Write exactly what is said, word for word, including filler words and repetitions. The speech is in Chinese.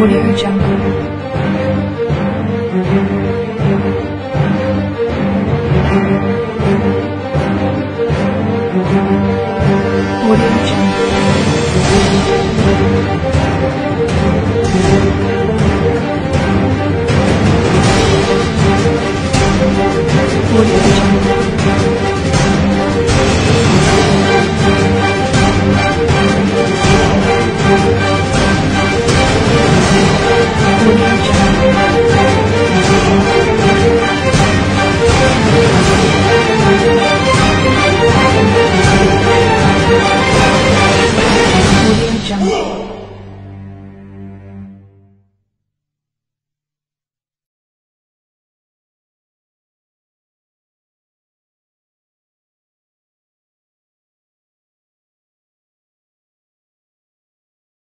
我的乐章。